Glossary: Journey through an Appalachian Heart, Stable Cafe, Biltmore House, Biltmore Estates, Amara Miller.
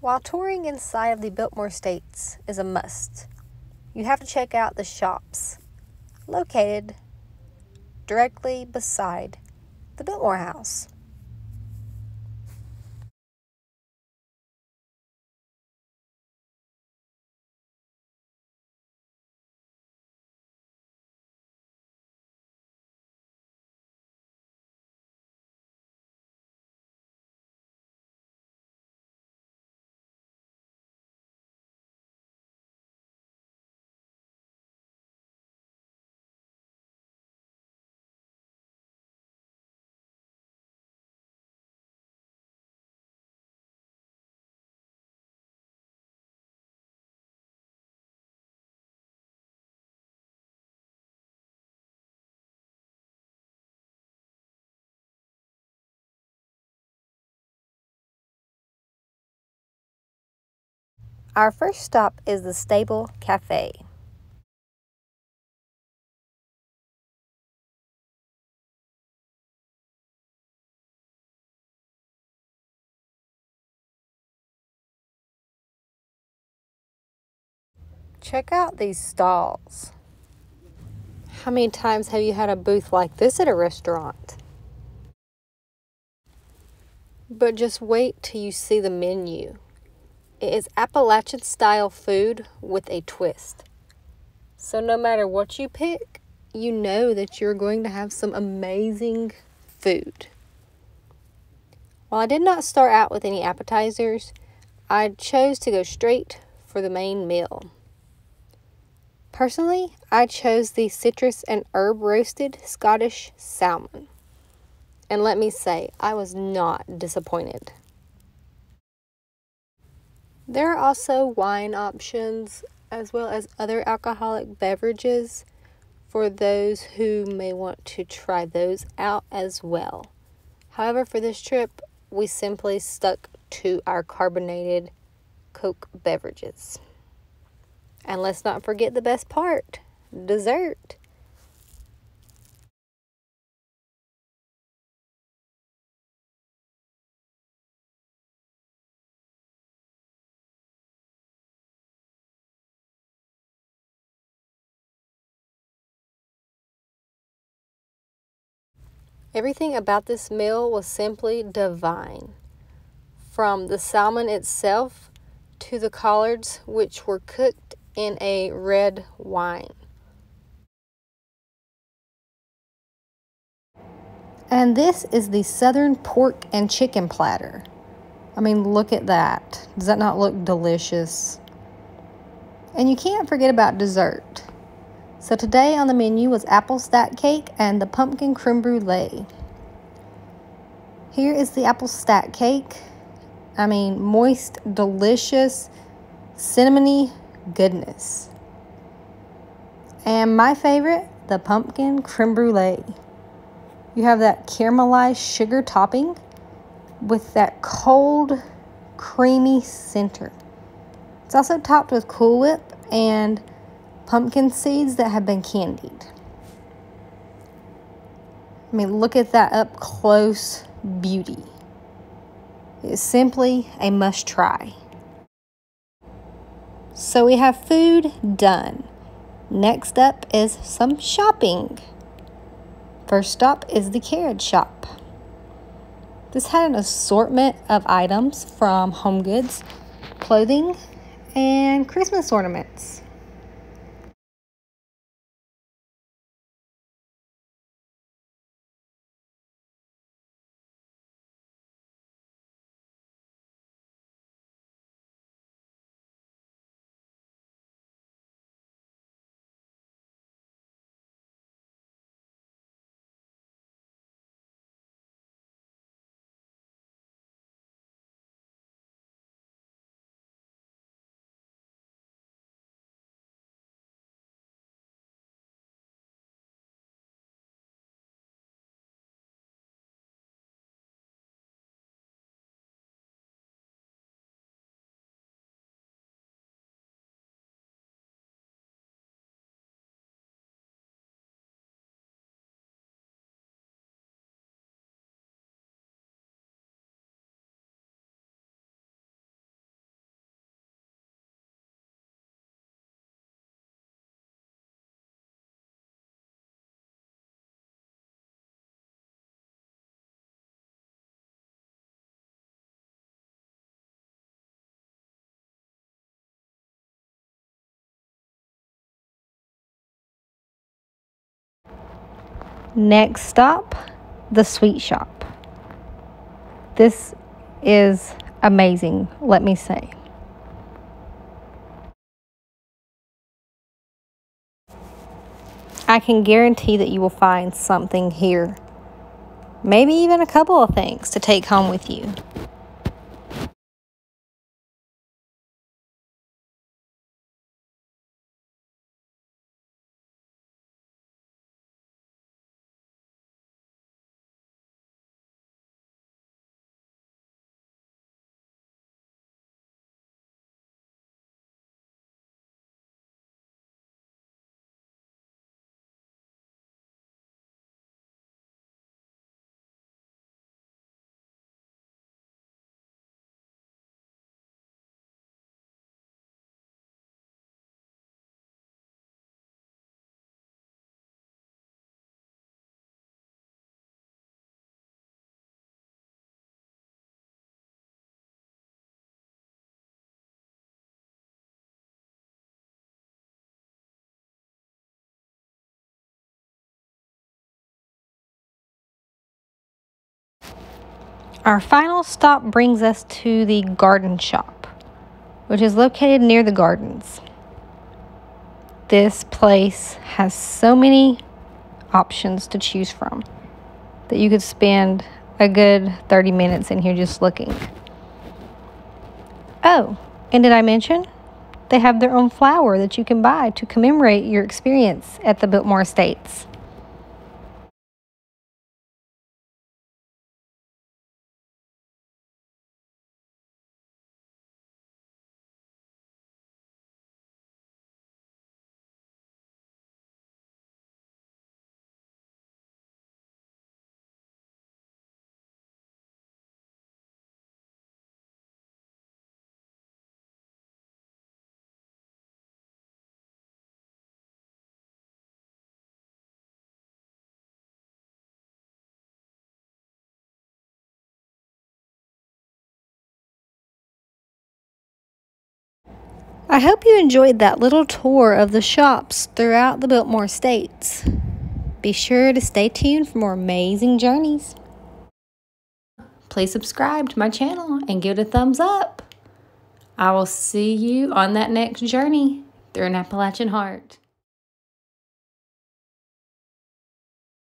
While touring inside of the Biltmore Estates is a must, you have to check out the shops located directly beside the Biltmore House. Our first stop is the Stable Cafe. Check out these stalls. How many times have you had a booth like this at a restaurant? But just wait till you see the menu. It is Appalachian-style food with a twist. So no matter what you pick, you know that you're going to have some amazing food. While I did not start out with any appetizers, I chose to go straight for the main meal. Personally, I chose the citrus and herb roasted Scottish salmon. And let me say, I was not disappointed. There are also wine options as well as other alcoholic beverages for those who may want to try those out as well. However, for this trip, we simply stuck to our carbonated Coke beverages. And let's not forget the best part, dessert. Everything about this meal was simply divine. From the salmon itself to the collards, which were cooked in a red wine. And this is the Southern pork and chicken platter. I mean, look at that. Does that not look delicious? And you can't forget about dessert. So today on the menu was apple stack cake and the pumpkin creme brulee. Here is the apple stack cake. I mean, moist, delicious, cinnamony goodness. And my favorite, the pumpkin creme brulee. You have that caramelized sugar topping with that cold, creamy center. It's also topped with Cool Whip and pumpkin seeds that have been candied. I mean, look at that up close beauty. It's simply a must try. So we have food done. Next up is some shopping. First stop is the carriage shop. This had an assortment of items from home goods, clothing, and Christmas ornaments. Next up, the sweet shop. This is amazing, let me say. I can guarantee that you will find something here. Maybe even a couple of things to take home with you. Our final stop brings us to the garden shop, which is located near the gardens. This place has so many options to choose from that you could spend a good 30 minutes in here just looking. Oh, and did I mention they have their own flower that you can buy to commemorate your experience at the Biltmore Estates. I hope you enjoyed that little tour of the shops throughout the Biltmore Estates. Be sure to stay tuned for more amazing journeys. Please subscribe to my channel and give it a thumbs up. I will see you on that next journey through an Appalachian heart.